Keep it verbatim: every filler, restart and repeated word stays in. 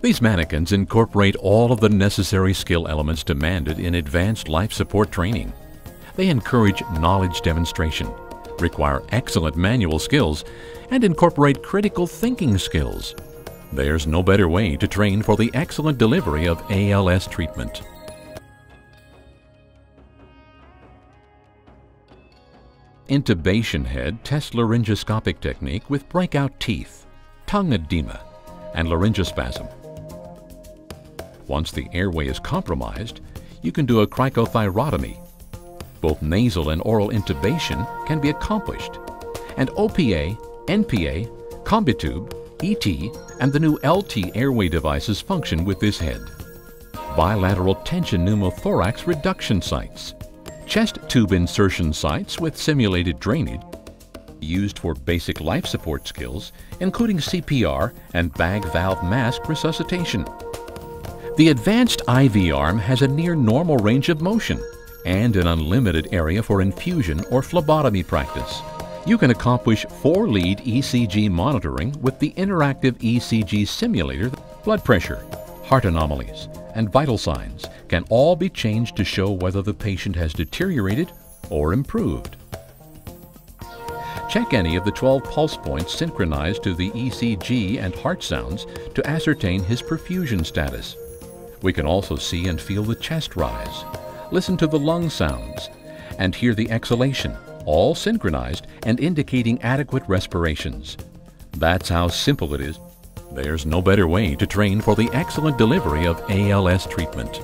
These mannequins incorporate all of the necessary skill elements demanded in advanced life support training. They encourage knowledge demonstration, require excellent manual skills, and incorporate critical thinking skills. There's no better way to train for the excellent delivery of A L S treatment. Intubation head tests laryngoscopic technique with breakout teeth, tongue edema, and laryngospasm. Once the airway is compromised, you can do a cricothyrotomy. Both nasal and oral intubation can be accomplished, and O P A, N P A, combi-tube, E T, and the new L T airway devices function with this head. Bilateral tension pneumothorax reduction sites, chest tube insertion sites with simulated drainage, used for basic life support skills, including C P R and bag valve mask resuscitation. The advanced I V arm has a near normal range of motion and an unlimited area for infusion or phlebotomy practice. You can accomplish four-lead E C G monitoring with the interactive E C G simulator. Blood pressure, heart anomalies, and vital signs can all be changed to show whether the patient has deteriorated or improved. Check any of the twelve pulse points synchronized to the E C G and heart sounds to ascertain his perfusion status. We can also see and feel the chest rise, listen to the lung sounds, and hear the exhalation, all synchronized and indicating adequate respirations. That's how simple it is. There's no better way to train for the excellent delivery of A L S treatment.